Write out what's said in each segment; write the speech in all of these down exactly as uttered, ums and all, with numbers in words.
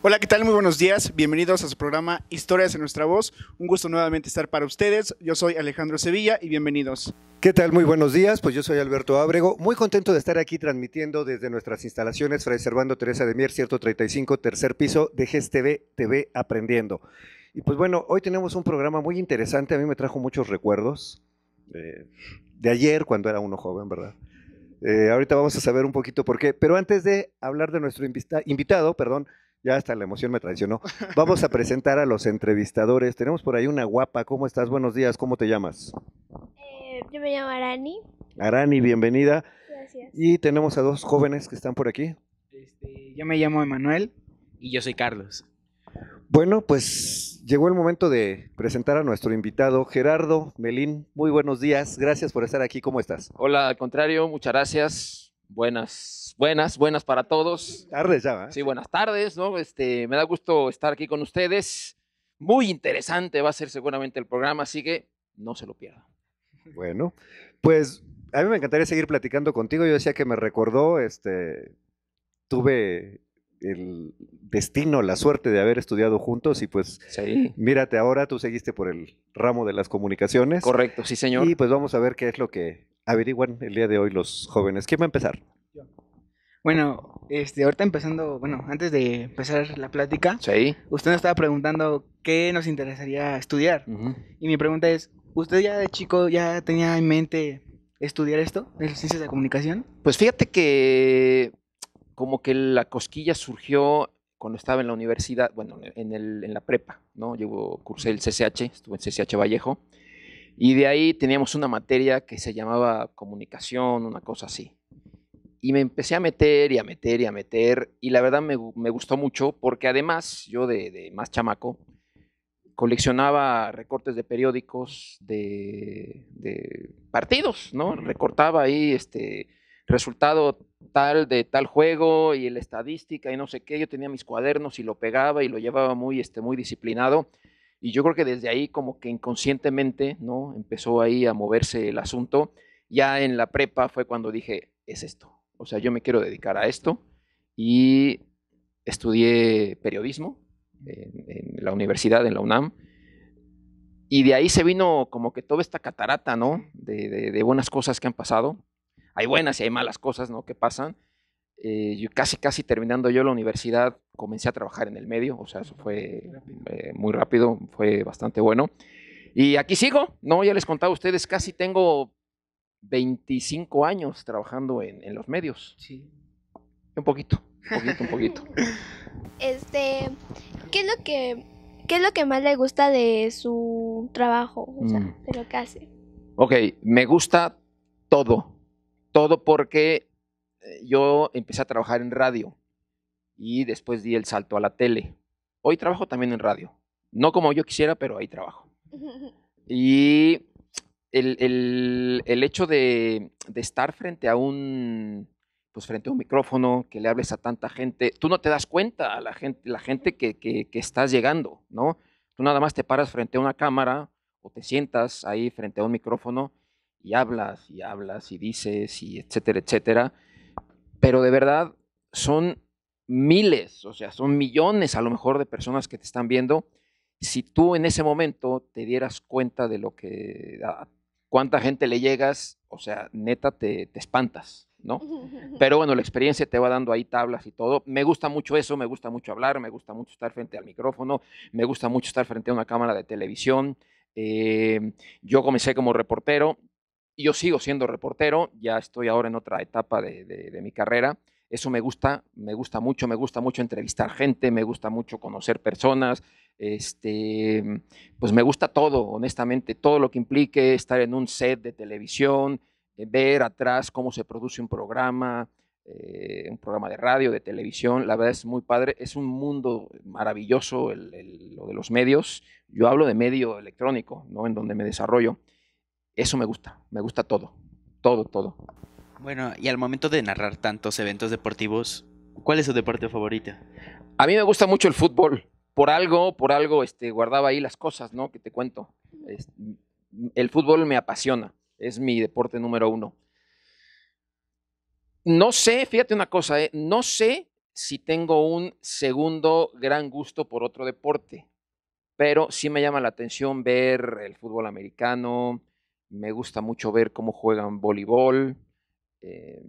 Hola, ¿qué tal? Muy buenos días. Bienvenidos a su programa Historias en nuestra voz. Un gusto nuevamente estar para ustedes. Yo soy Alejandro Sevilla y bienvenidos. ¿Qué tal? Muy buenos días. Pues yo soy Alberto Abrego. Muy contento de estar aquí transmitiendo desde nuestras instalaciones Fray Servando Teresa de Mier, ciento treinta y cinco, tercer piso de G E S T V, T V Aprendiendo. Y pues bueno, hoy tenemos un programa muy interesante. A mí me trajo muchos recuerdos eh, de ayer cuando era uno joven, ¿verdad? Eh, ahorita vamos a saber un poquito por qué. Pero antes de hablar de nuestro invita invitado, perdón, ya hasta la emoción me traicionó. Vamos a presentar a los entrevistadores. Tenemos por ahí una guapa. ¿Cómo estás? Buenos días. ¿Cómo te llamas? Eh, yo me llamo Arani. Arani, bienvenida. Gracias. Y tenemos a dos jóvenes que están por aquí. Este, yo me llamo Emmanuel y yo soy Carlos. Bueno, pues llegó el momento de presentar a nuestro invitado, Gerardo Melín. Muy buenos días. Gracias por estar aquí. ¿Cómo estás? Hola, al contrario. Muchas gracias. Buenas. Buenas, buenas para todos. Tardes ya, ¿eh? Sí, buenas tardes, ¿no? Este, me da gusto estar aquí con ustedes. Muy interesante va a ser seguramente el programa, así que no se lo pierdan. Bueno, pues a mí me encantaría seguir platicando contigo. Yo decía que me recordó, este, tuve el destino, la suerte de haber estudiado juntos y pues sí. Mírate ahora, tú seguiste por el ramo de las comunicaciones. Correcto, sí señor. Y pues vamos a ver qué es lo que averiguan el día de hoy los jóvenes. ¿Quién va a empezar? Yo. Bueno, este, ahorita empezando, bueno, antes de empezar la plática, sí. Usted nos estaba preguntando qué nos interesaría estudiar. Uh-huh. Y mi pregunta es, ¿usted ya de chico ya tenía en mente estudiar esto, las ciencias de la comunicación? Pues fíjate que como que la cosquilla surgió cuando estaba en la universidad, bueno, en, el, en la prepa, ¿no? Yo cursé el C C H, estuve en C C H Vallejo, y de ahí teníamos una materia que se llamaba comunicación, una cosa así. Y me empecé a meter y a meter y a meter, y la verdad me, me gustó mucho, porque además yo de, de más chamaco coleccionaba recortes de periódicos, de, de partidos, ¿no? Recortaba ahí este resultado tal de tal juego y la estadística y no sé qué. Yo tenía mis cuadernos y lo pegaba y lo llevaba muy, este, muy disciplinado, y yo creo que desde ahí como que inconscientemente, ¿no? Empezó ahí a moverse el asunto. Ya en la prepa fue cuando dije, es esto. O sea, yo me quiero dedicar a esto, y estudié periodismo en, en la universidad, en la UNAM, y de ahí se vino como que toda esta catarata, ¿no? De, de, de buenas cosas que han pasado. Hay buenas y hay malas cosas, ¿no? Que pasan. Eh, yo casi, casi terminando yo la universidad, comencé a trabajar en el medio, o sea, eso fue eh, muy rápido, fue bastante bueno. Y aquí sigo, ¿no? Ya les contaba a ustedes, casi tengo veinticinco años trabajando en, en los medios. Sí. Un poquito, un poquito, un poquito. Este, ¿qué es lo que, qué es lo que más le gusta de su trabajo? O mm. sea, de lo que hace. Ok, me gusta todo. Todo porque yo empecé a trabajar en radio y después di el salto a la tele. Hoy trabajo también en radio. No como yo quisiera, pero ahí trabajo. Y El, el, el hecho de, de estar frente a un pues frente a un micrófono, que le hables a tanta gente, tú no te das cuenta a la gente, la gente que, que, que estás llegando, ¿no? Tú nada más te paras frente a una cámara o te sientas ahí frente a un micrófono y hablas y hablas y dices y etcétera, etcétera. Pero de verdad son miles, o sea, son millones a lo mejor de personas que te están viendo. Si tú en ese momento te dieras cuenta de lo que a, cuánta gente le llegas, o sea, neta te, te espantas, ¿no? Pero bueno, la experiencia te va dando ahí tablas y todo. Me gusta mucho eso, me gusta mucho hablar, me gusta mucho estar frente al micrófono, me gusta mucho estar frente a una cámara de televisión. Eh, yo comencé como reportero, y yo sigo siendo reportero, ya estoy ahora en otra etapa de, de, de mi carrera. Eso me gusta, me gusta mucho, me gusta mucho entrevistar gente, me gusta mucho conocer personas, este, pues me gusta todo, honestamente, todo lo que implique estar en un set de televisión, eh, ver atrás cómo se produce un programa, eh, un programa de radio, de televisión. La verdad es muy padre, es un mundo maravilloso el, el, lo de los medios. Yo hablo de medio electrónico, ¿no? En donde me desarrollo. Eso me gusta, me gusta todo, todo, todo. Bueno, y al momento de narrar tantos eventos deportivos, ¿cuál es su deporte favorito? A mí me gusta mucho el fútbol. Por algo, por algo este, guardaba ahí las cosas, ¿no? Que te cuento. Es, el fútbol me apasiona. Es mi deporte número uno. No sé, fíjate una cosa, ¿eh? No sé sí tengo un segundo gran gusto por otro deporte, pero sí me llama la atención ver el fútbol americano, me gusta mucho ver cómo juegan voleibol, eh,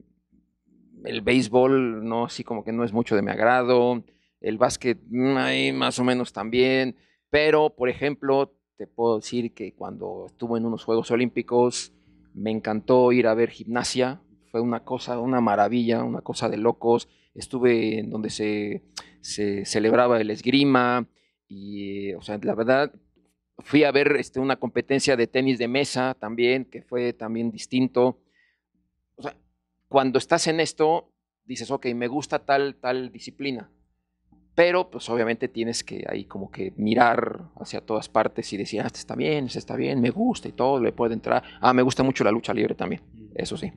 el béisbol, no, así como que no es mucho de mi agrado, el básquet, ahí más o menos también, pero por ejemplo, te puedo decir que cuando estuve en unos Juegos Olímpicos, me encantó ir a ver gimnasia, fue una cosa, una maravilla, una cosa de locos. Estuve en donde se, se celebraba el esgrima y, o sea, la verdad, fui a ver este, una competencia de tenis de mesa también, que fue también distinto. O sea, cuando estás en esto, dices, ok, me gusta tal, tal disciplina, pero pues obviamente tienes que ahí como que mirar hacia todas partes y decir, ah, este está bien, este está bien, me gusta y todo, le puede entrar. Ah, me gusta mucho la lucha libre también, eso sí.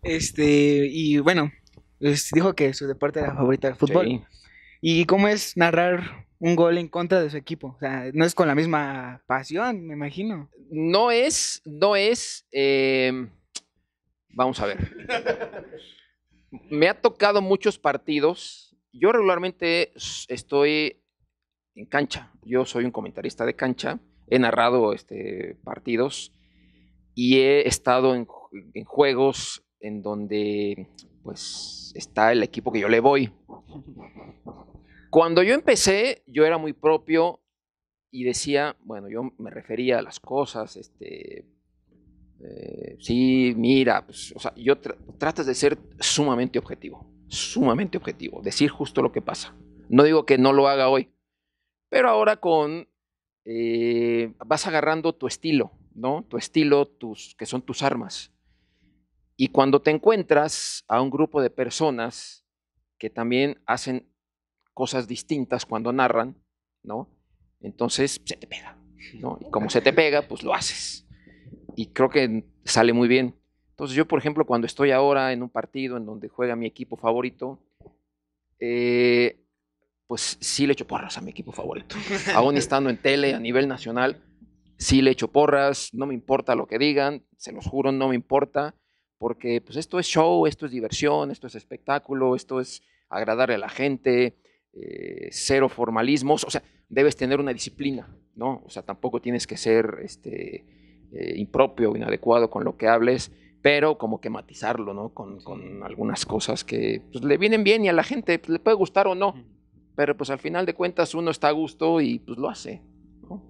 Este, y bueno, les dijo que su deporte era favorita, el fútbol. Sí. ¿Y cómo es narrar un gol en contra de su equipo? O sea, no es con la misma pasión, me imagino. No es, no es, eh, vamos a ver. Me ha tocado muchos partidos. Yo regularmente estoy en cancha, yo soy un comentarista de cancha, he narrado este, partidos y he estado en, en juegos en donde pues está el equipo que yo le voy. Cuando yo empecé, yo era muy propio y decía, bueno, yo me refería a las cosas, este, eh, sí, mira, pues, o sea, yo tra- tratas de ser sumamente objetivo, sumamente objetivo, decir justo lo que pasa. No digo que no lo haga hoy, pero ahora con, eh, vas agarrando tu estilo, ¿no? Tu estilo, tus, que son tus armas. Y cuando te encuentras a un grupo de personas que también hacen cosas distintas cuando narran, ¿no? Entonces se te pega, ¿no? Y como se te pega, pues lo haces. Y creo que sale muy bien. Entonces yo, por ejemplo, cuando estoy ahora en un partido en donde juega mi equipo favorito, eh, pues sí le echo porras a mi equipo favorito. Aún estando en tele a nivel nacional, sí le echo porras, no me importa lo que digan, se los juro, no me importa. Porque pues esto es show, esto es diversión, esto es espectáculo, esto es agradarle a la gente, eh, cero formalismos, o sea, debes tener una disciplina, ¿no? O sea, tampoco tienes que ser este, eh, impropio o inadecuado con lo que hables, pero como que matizarlo, ¿no? Con, con algunas cosas que pues, le vienen bien y a la gente pues, le puede gustar o no, pero pues al final de cuentas uno está a gusto y pues lo hace, ¿no?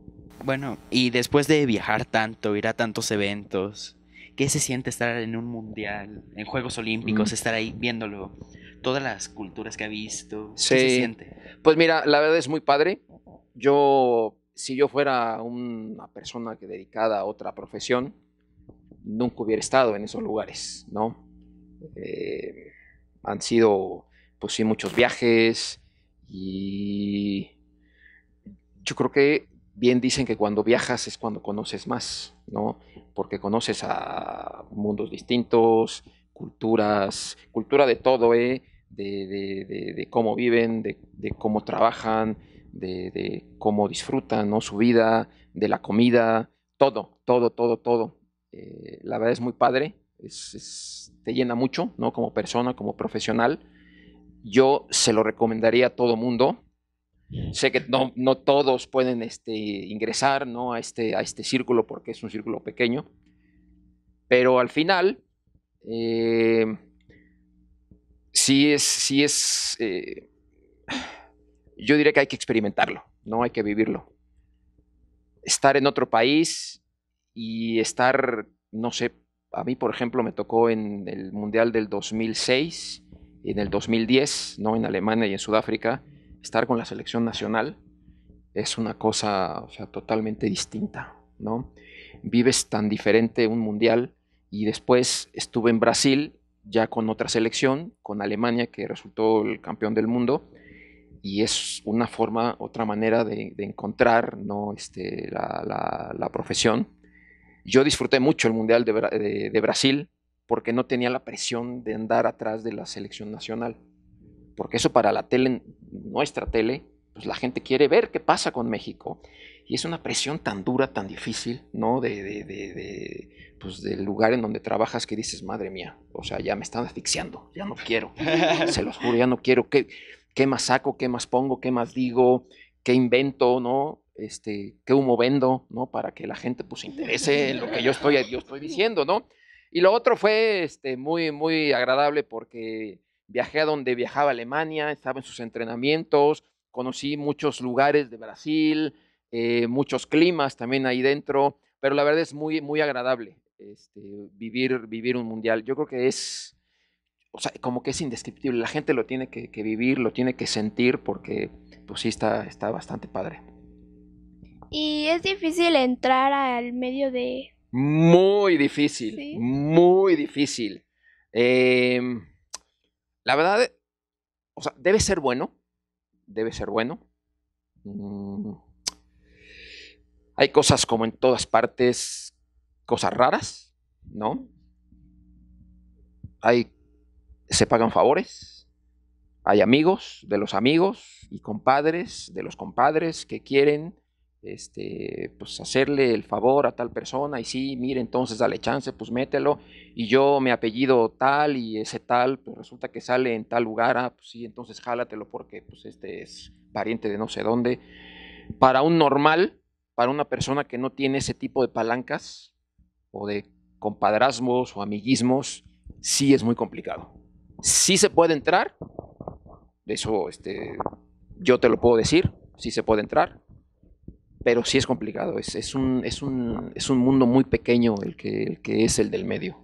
Bueno, y después de viajar tanto, ir a tantos eventos, ¿qué se siente estar en un mundial, en Juegos Olímpicos, mm. estar ahí viéndolo, todas las culturas que ha visto? Sí. ¿Qué se siente? Pues mira, la verdad es muy padre. Yo, si yo fuera una persona que dedicada a otra profesión, nunca hubiera estado en esos lugares, ¿no? Eh, han sido, pues sí, muchos viajes y yo creo que bien dicen que cuando viajas es cuando conoces más, ¿no? Porque conoces a mundos distintos, culturas, cultura de todo, ¿eh? De, de, de, de cómo viven, de, de cómo trabajan, de, de cómo disfrutan, ¿no? Su vida, de la comida, todo, todo, todo, todo. Eh, la verdad es muy padre, es, es, te llena mucho, ¿no? Como persona, como profesional. Yo se lo recomendaría a todo mundo. Sé que no, no todos pueden este, ingresar, ¿no? a, este, a este círculo porque es un círculo pequeño, pero al final eh, sí es, sí es eh, yo diría que hay que experimentarlo, ¿no? Hay que vivirlo. Estar en otro país y estar, no sé, a mí por ejemplo me tocó en el Mundial del dos mil seis, en el dos mil diez, ¿no? En Alemania y en Sudáfrica. Estar con la selección nacional es una cosa, o sea, totalmente distinta, ¿no? Vives tan diferente un mundial y después estuve en Brasil ya con otra selección, con Alemania, que resultó el campeón del mundo, y es una forma, otra manera de, de encontrar, ¿no? este, la, la, la profesión. Yo disfruté mucho el mundial de, de, de Brasil porque no tenía la presión de andar atrás de la selección nacional. Porque eso para la tele, nuestra tele, pues la gente quiere ver qué pasa con México. y es una presión tan dura, tan difícil, ¿no? De, de, de, de pues del lugar en donde trabajas, que dices, madre mía, o sea, ya me están asfixiando, ya no quiero, se los juro, ya no quiero. ¿Qué, qué más saco? ¿Qué más pongo? ¿Qué más digo? ¿Qué invento? ¿No? Este, ¿qué humo vendo? ¿No? Para que la gente pues se interese en lo que yo estoy, yo estoy diciendo, ¿no? Y lo otro fue este, muy, muy agradable, porque viajé a donde viajaba Alemania, estaba en sus entrenamientos, conocí muchos lugares de Brasil, eh, muchos climas también ahí dentro, pero la verdad es muy, muy agradable este, vivir, vivir un mundial. Yo creo que es, o sea, como que es indescriptible, la gente lo tiene que, que vivir, lo tiene que sentir, porque pues sí está, está bastante padre. ¿Y es difícil entrar al medio de...? Muy difícil, ¿sí? Muy difícil. Eh, la verdad, o sea, debe ser bueno, debe ser bueno. Mm. Hay cosas, como en todas partes, cosas raras, ¿no? Hay, se pagan favores, hay amigos de los amigos y compadres de los compadres que quieren este, pues hacerle el favor a tal persona, y sí, mire, entonces dale chance, pues mételo, y yo me apellido tal y ese tal, pues resulta que sale en tal lugar, ah, pues sí, entonces jálatelo porque pues este es pariente de no sé dónde. Para un normal, para una persona que no tiene ese tipo de palancas o de compadrazgos o amiguismos, sí es muy complicado. Sí se puede entrar, de eso este, yo te lo puedo decir, sí se puede entrar, pero sí es complicado, es, es, un, es, un, es un mundo muy pequeño el que, el que es el del medio.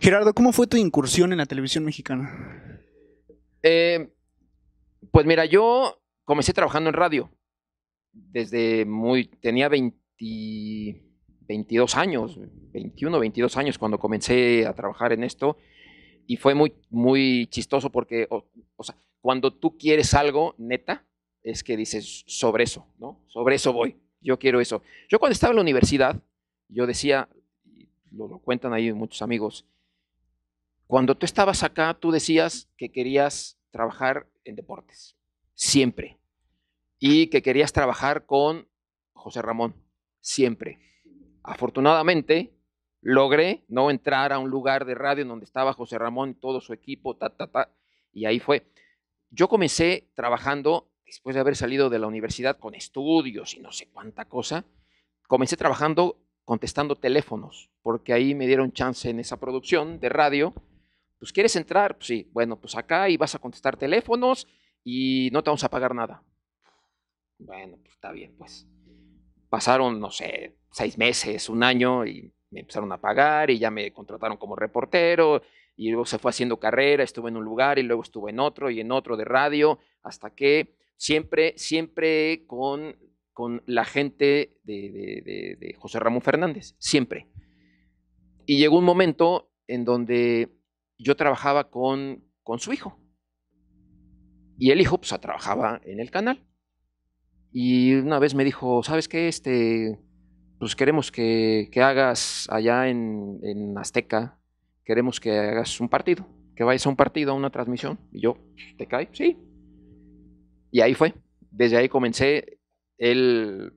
Gerardo, ¿cómo fue tu incursión en la televisión mexicana? Eh, pues mira, yo comencé trabajando en radio, desde muy, tenía veinte, veintidós años, veintiuno, veintidós años cuando comencé a trabajar en esto, y fue muy, muy chistoso porque, o, o sea, cuando tú quieres algo, neta, es que dices, sobre eso, ¿no? Sobre eso voy, yo quiero eso. Yo cuando estaba en la universidad, yo decía, lo, lo cuentan ahí muchos amigos, cuando tú estabas acá, tú decías que querías trabajar en deportes, siempre, y que querías trabajar con José Ramón, siempre. Afortunadamente, logré no entrar a un lugar de radio en donde estaba José Ramón y todo su equipo, ta, ta, ta, y ahí fue. Yo comencé trabajando después de haber salido de la universidad con estudios y no sé cuánta cosa, comencé trabajando contestando teléfonos, porque ahí me dieron chance en esa producción de radio. Pues, ¿quieres entrar? Pues sí, bueno, pues acá y vas a contestar teléfonos y no te vamos a pagar nada. Bueno, pues está bien, pues. Pasaron, no sé, seis meses, un año, y me empezaron a pagar y ya me contrataron como reportero. Y luego se fue haciendo carrera, estuve en un lugar y luego estuve en otro y en otro de radio, hasta que... Siempre, siempre con, con la gente de, de, de, de José Ramón Fernández, siempre. Y llegó un momento en donde yo trabajaba con, con su hijo. Y el hijo, pues, trabajaba en el canal. Y una vez me dijo, ¿sabes qué? Este, pues queremos que, que hagas allá en, en Azteca, queremos que hagas un partido, que vayas a un partido, a una transmisión. Y yo, ¿te cae? Sí. Y ahí fue, desde ahí comencé, él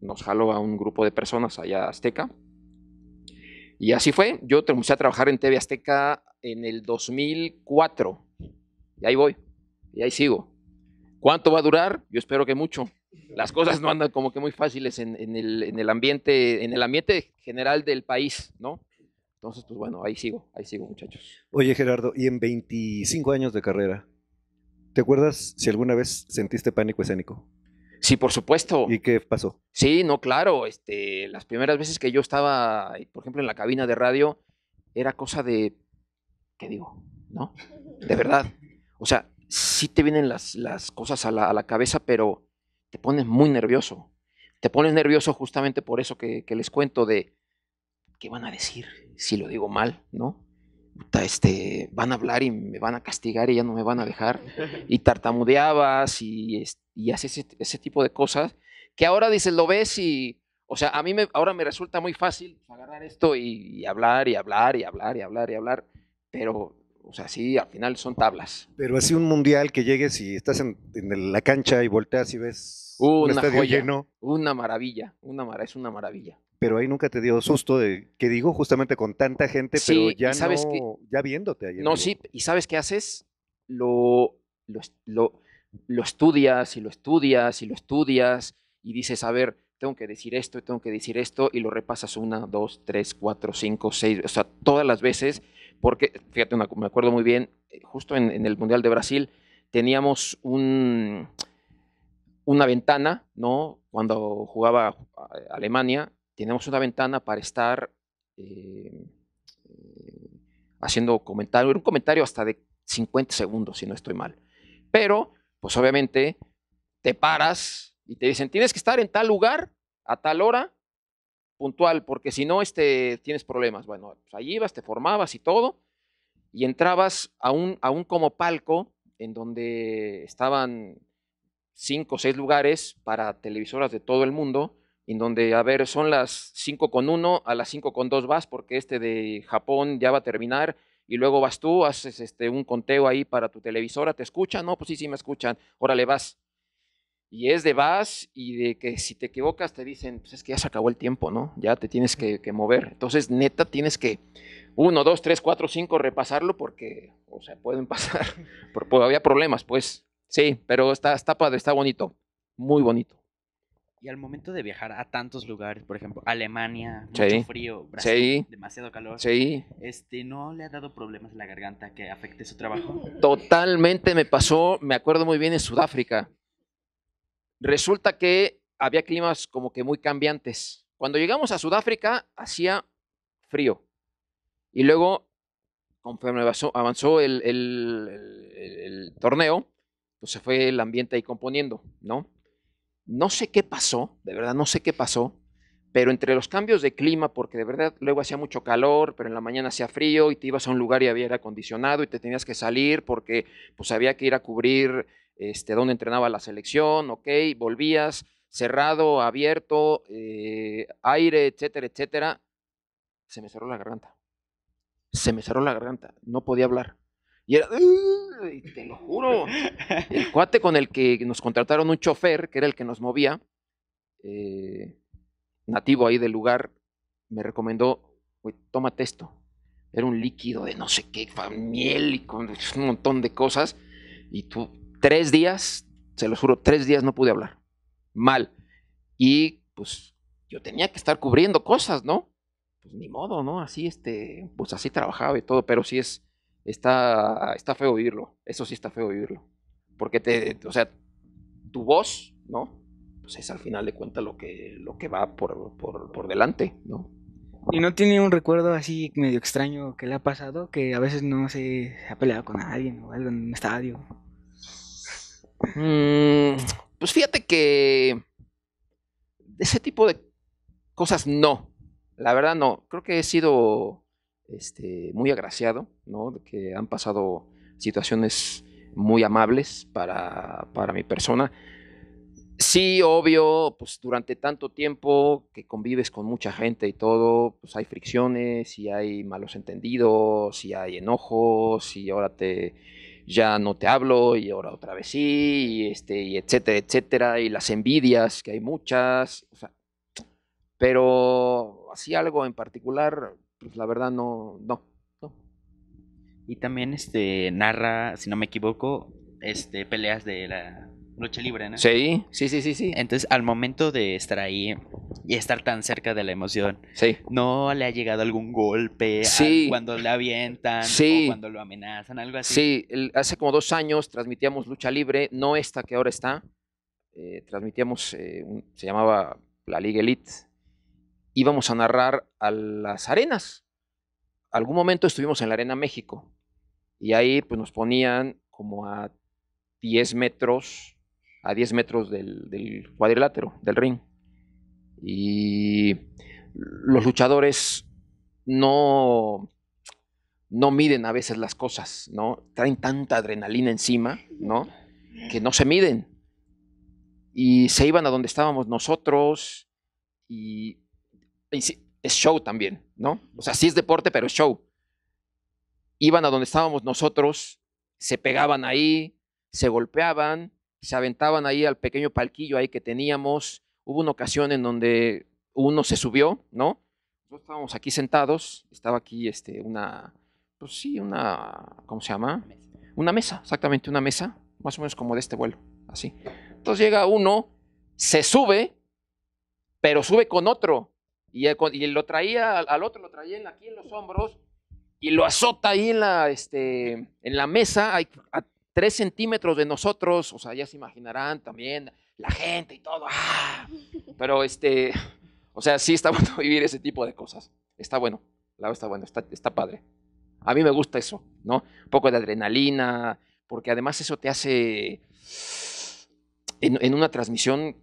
nos jaló a un grupo de personas allá a Azteca, y así fue, yo comencé a trabajar en T V Azteca en el dos mil cuatro, y ahí voy, y ahí sigo. ¿Cuánto va a durar? Yo espero que mucho. Las cosas no andan como que muy fáciles en, en, el, en, el, ambiente, en el ambiente general del país, ¿no? Entonces, pues bueno, ahí sigo, ahí sigo, muchachos. Oye, Gerardo, y en veinticinco años de carrera, ¿te acuerdas si alguna vez sentiste pánico escénico? Sí, por supuesto. ¿Y qué pasó? Sí, no, claro. Este, las primeras veces que yo estaba, por ejemplo, en la cabina de radio, era cosa de, ¿qué digo? ¿No? De verdad. O sea, sí te vienen las, las cosas a la, a la cabeza, pero te pones muy nervioso. Te pones nervioso justamente por eso que, que les cuento de, ¿qué van a decir si lo digo mal? ¿No? Este, van a hablar y me van a castigar y ya no me van a dejar, y tartamudeabas y, y haces ese, ese tipo de cosas que ahora dices, lo ves y, o sea, a mí me, ahora me resulta muy fácil agarrar esto y, y hablar y hablar y hablar y hablar y hablar, pero O sea, sí, al final son tablas. Pero así un mundial que llegues y estás en, en la cancha y volteas y ves un estadio lleno. Una maravilla, una mara, es una maravilla. Pero ahí nunca te dio susto de, que digo, justamente con tanta gente, sí, pero ya sabes no, que, ya viéndote. Ayer no, día. Sí, y ¿sabes qué haces? Lo, lo, lo, lo estudias y lo estudias y lo estudias y dices, a ver, tengo que decir esto, tengo que decir esto, y lo repasas una, dos, tres, cuatro, cinco, seis, o sea, todas las veces, porque, fíjate, una, me acuerdo muy bien, justo en, en el Mundial de Brasil teníamos un, una ventana, ¿no? Cuando jugaba Alemania, teníamos una ventana para estar eh, haciendo comentario, era un comentario hasta de cincuenta segundos, si no estoy mal, pero, pues obviamente, te paras, y te dicen, tienes que estar en tal lugar, a tal hora, puntual, porque si no este, tienes problemas. Bueno, pues allí ibas, te formabas y todo, y entrabas a un, a un como palco en donde estaban cinco o seis lugares para televisoras de todo el mundo, en donde, a ver, son las cinco con uno, a las cinco con dos vas, porque este de Japón ya va a terminar, y luego vas tú, haces este, un conteo ahí para tu televisora, ¿te escuchan? No, pues sí, sí me escuchan, órale, vas. Y es de vas y de que si te equivocas te dicen, pues es que ya se acabó el tiempo, ¿no? Ya te tienes que, que mover. Entonces, neta, tienes que uno, dos, tres, cuatro, cinco repasarlo porque, o sea, pueden pasar. Por, por, había problemas, pues. Sí, pero está, está padre, está bonito. Muy bonito. Y al momento de viajar a tantos lugares, por ejemplo, Alemania, mucho sí, frío, Brasil, sí, demasiado calor, sí, este, ¿no le ha dado problemas en la garganta que afecte su trabajo? Totalmente me pasó, me acuerdo muy bien en Sudáfrica. Resulta que había climas como que muy cambiantes. Cuando llegamos a Sudáfrica, hacía frío. Y luego, conforme avanzó el, el, el, el torneo, pues se fue el ambiente ahí componiendo, ¿no? No sé qué pasó, de verdad no sé qué pasó, pero entre los cambios de clima, porque de verdad luego hacía mucho calor, pero en la mañana hacía frío y te ibas a un lugar y había aire acondicionado y te tenías que salir porque pues había que ir a cubrir este, dónde entrenaba la selección, ok, volvías, cerrado, abierto, eh, aire, etcétera, etcétera. Se me cerró la garganta, se me cerró la garganta, no podía hablar. Y era, uh, te lo juro, el cuate con el que nos contrataron un chofer, que era el que nos movía, eh, nativo ahí del lugar, me recomendó, güey, tómate esto. Era un líquido de no sé qué, miel y con un montón de cosas, y tú... Tres días, se los juro, tres días no pude hablar. Mal. Y pues yo tenía que estar cubriendo cosas, ¿no? Pues ni modo, ¿no? Así, este, pues así trabajaba y todo, pero sí es, está, está feo vivirlo. Eso sí está feo vivirlo. Porque te, o sea, tu voz, ¿no? Pues es al final de cuentas lo que, lo que va por, por, por delante, ¿no? ¿Y no tiene un recuerdo así medio extraño que le ha pasado? Que a veces no se ha peleado con alguien o algo en un estadio. Pues fíjate que ese tipo de cosas no, la verdad no, creo que he sido este, muy agraciado, ¿no? De que han pasado situaciones muy amables para, para mi persona. Sí, obvio, pues durante tanto tiempo que convives con mucha gente y todo, pues hay fricciones y hay malos entendidos y hay enojos y ahora te... ya no te hablo, y ahora otra vez sí, y, este, y etcétera, etcétera, y las envidias, que hay muchas, o sea, pero así algo en particular, pues la verdad no, no, no. Y también este narra, si no me equivoco, este peleas de la lucha libre, ¿no? Sí, sí, sí, sí, sí. Entonces, al momento de estar ahí y estar tan cerca de la emoción, sí, ¿no le ha llegado algún golpe? Sí. Cuando le avientan, sí, o cuando lo amenazan, algo así. Sí, el, hace como dos años transmitíamos lucha libre, no esta que ahora está, eh, transmitíamos, eh, un, se llamaba La Liga Elite, íbamos a narrar a las arenas. Algún momento estuvimos en la Arena México y ahí pues, nos ponían como a diez metros... a diez metros del, del cuadrilátero, del ring. Y los luchadores no, no miden a veces las cosas, ¿no? Traen tanta adrenalina encima, ¿no? Que no se miden. Y se iban a donde estábamos nosotros y, y sí, es show también, ¿no? O sea, sí es deporte, pero es show. iban a donde estábamos nosotros, se pegaban ahí, se golpeaban, se aventaban ahí al pequeño palquillo ahí que teníamos. Hubo una ocasión en donde uno se subió, ¿no? Nosotros estábamos aquí sentados, estaba aquí este, una, pues sí, una, ¿cómo se llama? Una mesa, exactamente, una mesa, más o menos como de este vuelo, así. Entonces llega uno, se sube, pero sube con otro, y, y lo traía, al otro lo traía aquí en los hombros, y lo azota ahí en la, este, en la mesa, a, a tres centímetros de nosotros. O sea, ya se imaginarán también la gente y todo. ¡Ah! Pero, este, o sea, sí está bueno vivir ese tipo de cosas. Está bueno, la verdad está bueno, está, está padre. A mí me gusta eso, ¿no? Un poco de adrenalina, porque además eso te hace, en, en una transmisión,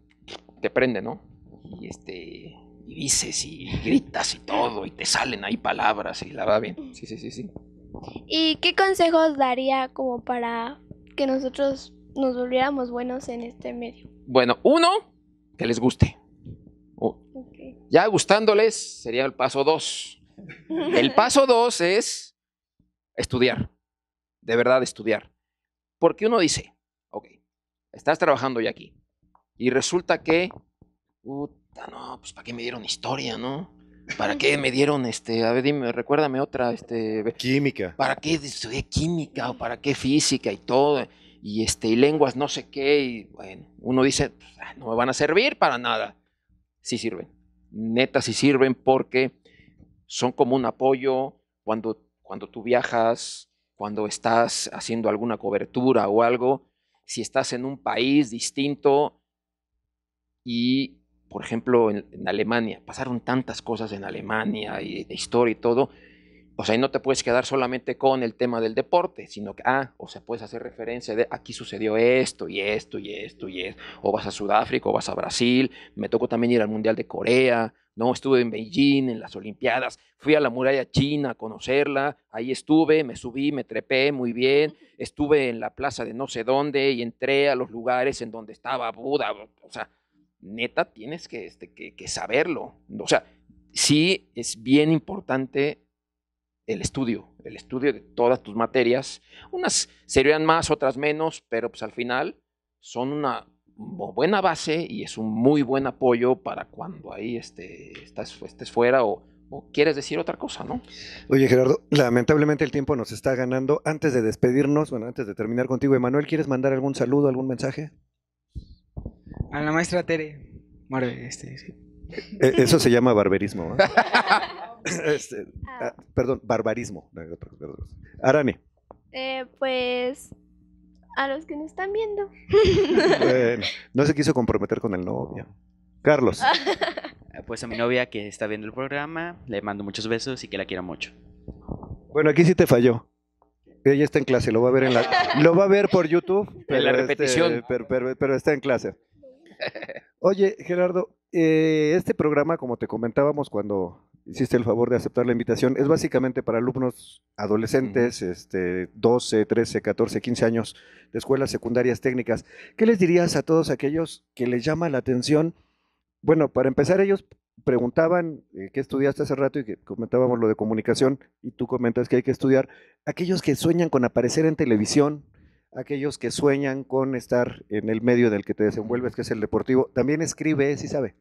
te prende, ¿no? Y este... Y dices y gritas y todo, y te salen ahí palabras y la va bien. Sí, sí, sí, sí. ¿Y qué consejos daría como para que nosotros nos volviéramos buenos en este medio? Bueno, uno, que les guste. Oh. Okay. Ya gustándoles sería el paso dos. El paso dos es estudiar, de verdad estudiar. Porque uno dice, ok, estás trabajando ya aquí y resulta que... Uh, no, pues ¿para qué me dieron historia, no? ¿Para qué me dieron, este, a ver, dime, recuérdame otra, este... Química. ¿Para qué estudié química o para qué física y todo? Y, este, y lenguas no sé qué, y bueno, uno dice, no me van a servir para nada. Sí sirven, neta sí sirven porque son como un apoyo cuando, cuando tú viajas, cuando estás haciendo alguna cobertura o algo, si estás en un país distinto y... Por ejemplo, en, en Alemania, pasaron tantas cosas en Alemania y de historia y todo. O sea, no te puedes quedar solamente con el tema del deporte, sino que, ah, o sea, puedes hacer referencia de aquí sucedió esto y esto y esto y esto. O vas a Sudáfrica, o vas a Brasil. Me tocó también ir al Mundial de Corea, ¿no? Estuve en Beijing, en las Olimpiadas. Fui a la muralla china a conocerla. Ahí estuve, me subí, me trepé muy bien. Estuve en la plaza de no sé dónde y entré a los lugares en donde estaba Buda. O sea, neta, tienes que, este, que, que saberlo. O sea, sí es bien importante el estudio, el estudio de todas tus materias. Unas serían más, otras menos, pero pues al final son una buena base y es un muy buen apoyo para cuando ahí este, estás, estés fuera o... ¿O quieres decir otra cosa, no? Oye, Gerardo, lamentablemente el tiempo nos está ganando. Antes de despedirnos, bueno, antes de terminar contigo, Emmanuel, ¿quieres mandar algún saludo, algún mensaje? A la maestra Tere. Este, sí. Eso se llama barberismo, ¿eh? este, ah, perdón, barbarismo. Arani. Eh, pues a los que nos están viendo. Bueno, no se quiso comprometer con el novio. Carlos. Pues a mi novia que está viendo el programa, le mando muchos besos y que la quiero mucho. Bueno, aquí sí te falló. Ella está en clase, lo va a ver en la, lo va a ver por YouTube. Pero en la repetición. Este, pero, pero, pero está en clase. Oye, Gerardo, eh, este programa, como te comentábamos cuando hiciste el favor de aceptar la invitación, es básicamente para alumnos adolescentes, uh-huh. este, doce, trece, catorce, quince años de escuelas secundarias técnicas. ¿Qué les dirías a todos aquellos que les llama la atención? Bueno, para empezar, ellos preguntaban eh, qué estudiaste hace rato y que comentábamos lo de comunicación y tú comentas que hay que estudiar. Aquellos que sueñan con aparecer en televisión, aquellos que sueñan con estar en el medio del que te desenvuelves, que es el deportivo, también escribe, ¿sí sabe?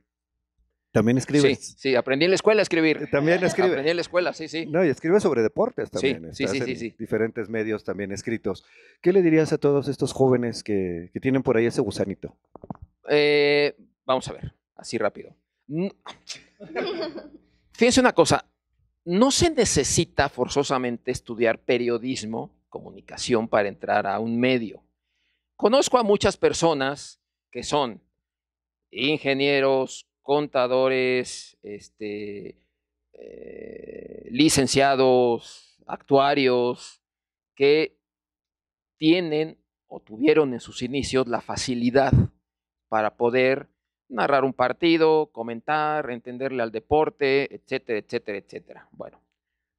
También escribes. Sí, sí, aprendí en la escuela a escribir. También escribe. Aprendí en la escuela, sí, sí. No, y escribe sobre deportes también. Sí, sí, sí, en sí. Diferentes medios también escritos. ¿Qué le dirías a todos estos jóvenes que, que tienen por ahí ese gusanito? Eh, vamos a ver, así rápido. Fíjense una cosa, no se necesita forzosamente estudiar periodismo, comunicación para entrar a un medio. Conozco a muchas personas que son ingenieros, contadores, este, eh, licenciados, actuarios, que tienen o tuvieron en sus inicios la facilidad para poder narrar un partido, comentar, entenderle al deporte, etcétera, etcétera, etcétera. Bueno,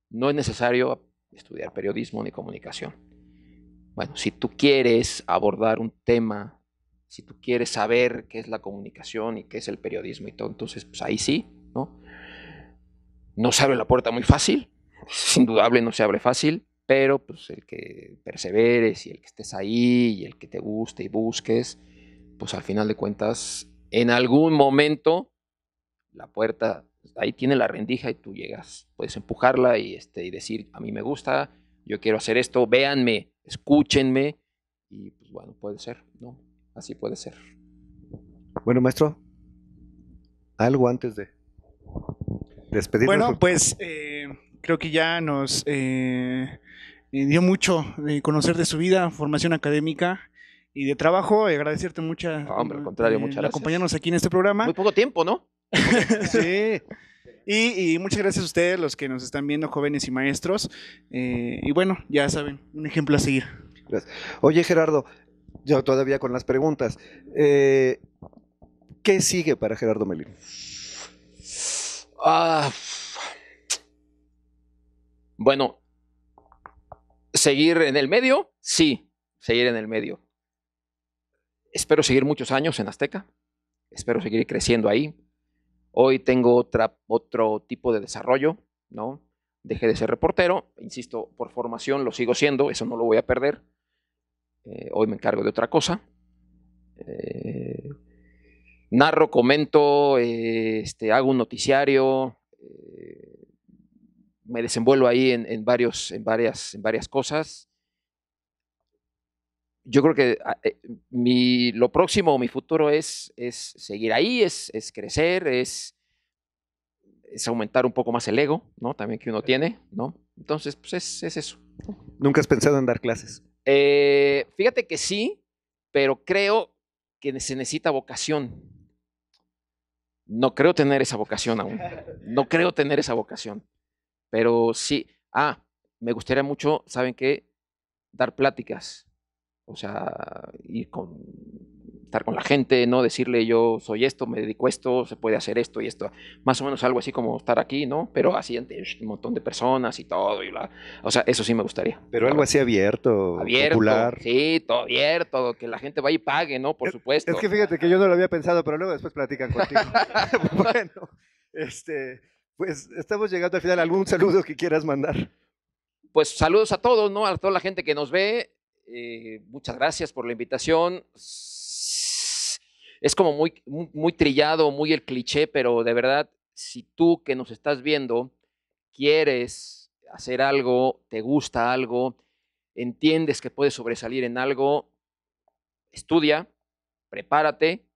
no es necesario estudiar periodismo ni comunicación. Bueno, si tú quieres abordar un tema, si tú quieres saber qué es la comunicación y qué es el periodismo y todo, entonces pues ahí sí, ¿no? No se abre la puerta muy fácil, es indudable, no se abre fácil, pero pues el que perseveres y el que estés ahí y el que te guste y busques, pues al final de cuentas, en algún momento, la puerta, ahí tiene la rendija y tú llegas, puedes empujarla y, este, y decir, a mí me gusta, yo quiero hacer esto, véanme, escúchenme, y pues bueno, puede ser, ¿no? Así puede ser. Bueno, maestro, algo antes de despedirnos. Bueno, pues eh, creo que ya nos eh, dio mucho de conocer de su vida, formación académica y de trabajo. Agradecerte mucho, no, hombre, al contrario, eh, muchas gracias. Acompañarnos aquí en este programa. Muy poco tiempo, ¿no? Sí. Y, y muchas gracias a ustedes, los que nos están viendo, jóvenes y maestros. Eh, y bueno, ya saben, un ejemplo a seguir. Gracias. Oye, Gerardo, yo todavía con las preguntas. Eh, ¿Qué sigue para Gerardo Melín? Ah, bueno, seguir en el medio, sí, seguir en el medio. Espero seguir muchos años en Azteca. Espero seguir creciendo ahí. Hoy tengo otra, otro tipo de desarrollo, ¿no? Dejé de ser reportero, insisto, por formación lo sigo siendo, eso no lo voy a perder. Eh, hoy me encargo de otra cosa. Eh, narro, comento, eh, este, hago un noticiario, eh, me desenvuelvo ahí en, en, varios, en, varias, en varias cosas. Yo creo que mi, lo próximo, mi futuro es, es seguir ahí, es, es crecer, es, es aumentar un poco más el ego, ¿no? También que uno tiene, ¿no? Entonces, pues es, es eso. ¿Nunca has pensado en dar clases? Eh, fíjate que sí, pero creo que se necesita vocación. No creo tener esa vocación aún. No creo tener esa vocación. Pero sí. Ah, me gustaría mucho, ¿saben qué? Dar pláticas. O sea, ir con, estar con la gente, ¿no? Decirle yo soy esto, me dedico a esto, se puede hacer esto y esto. Más o menos algo así como estar aquí, ¿no? Pero así ante un montón de personas y todo. Y la, o sea, eso sí me gustaría. Pero algo así abierto, abierto, popular. Sí, todo abierto, que la gente vaya y pague, ¿no? Por es, supuesto. Es que fíjate que yo no lo había pensado, pero luego después platican contigo. Bueno, este, pues estamos llegando al final. ¿Algún saludo que quieras mandar? Pues saludos a todos, ¿no? A toda la gente que nos ve. Eh, muchas gracias por la invitación. Es como muy, muy, muy trillado, muy el cliché, pero de verdad, si tú que nos estás viendo quieres hacer algo, te gusta algo, entiendes que puedes sobresalir en algo, estudia, prepárate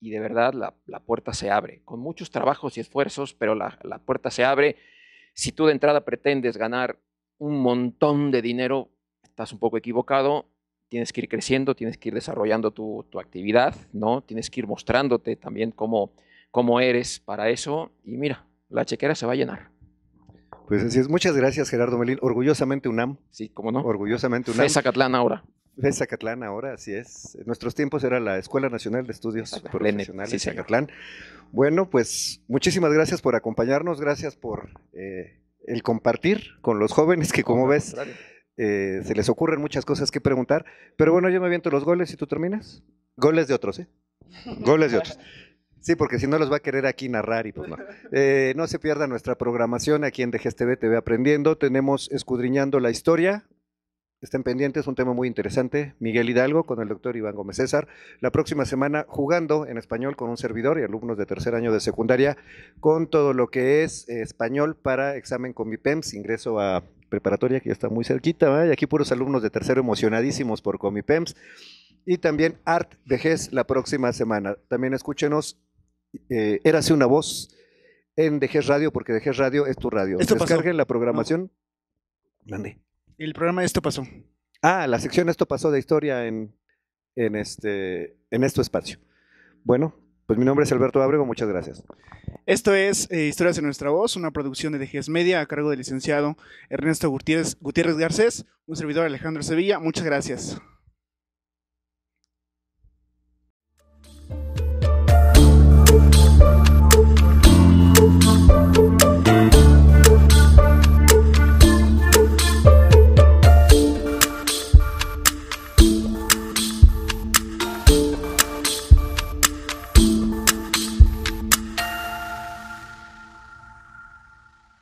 y de verdad la, la puerta se abre. Con muchos trabajos y esfuerzos, pero la, la puerta se abre. Si tú de entrada pretendes ganar un montón de dinero, estás un poco equivocado, tienes que ir creciendo, tienes que ir desarrollando tu, tu actividad, ¿no? Tienes que ir mostrándote también cómo, cómo eres para eso y mira, la chequera se va a llenar. Pues así es. Muchas gracias, Gerardo Melín. Orgullosamente UNAM. Sí, cómo no. Orgullosamente UNAM. Fe Zacatlán ahora. Fe Zacatlán ahora, así es. En nuestros tiempos era la Escuela Nacional de Estudios Zacatlán, Profesionales de sí, Zacatlán. Bueno, pues muchísimas gracias por acompañarnos, gracias por eh, el compartir con los jóvenes que como no, ves... Contrario. Eh, se les ocurren muchas cosas que preguntar, pero bueno, yo me aviento los goles y tú terminas. Goles de otros, ¿eh? Goles de otros. Sí, porque si no los va a querer aquí narrar y pues no. Eh, no se pierda nuestra programación aquí en D G E S T V, T V Aprendiendo. Tenemos Escudriñando la Historia. Estén pendientes, un tema muy interesante. Miguel Hidalgo con el doctor Iván Gómez César. La próxima semana jugando en español con un servidor y alumnos de tercer año de secundaria con todo lo que es eh, español para examen con Comipems, ingreso a... preparatoria que ya está muy cerquita, ¿eh? Y aquí puros alumnos de tercero emocionadísimos por Comipems y también Art de G E S la próxima semana. También escúchenos, eh, Érase una voz en D G E S Radio porque D G E S Radio es tu radio. Esto Descarguen pasó. La programación. No. ¿Dónde? El programa Esto Pasó. Ah, la sección Esto Pasó de Historia en, en, este, en este espacio. Bueno, pues mi nombre es Alberto Abrego, muchas gracias. Esto es eh, Historias en nuestra voz, una producción de D G E S T Media a cargo del licenciado Ernesto Gutiérrez, Gutiérrez Garcés, un servidor Alejandro Sevilla. Muchas gracias.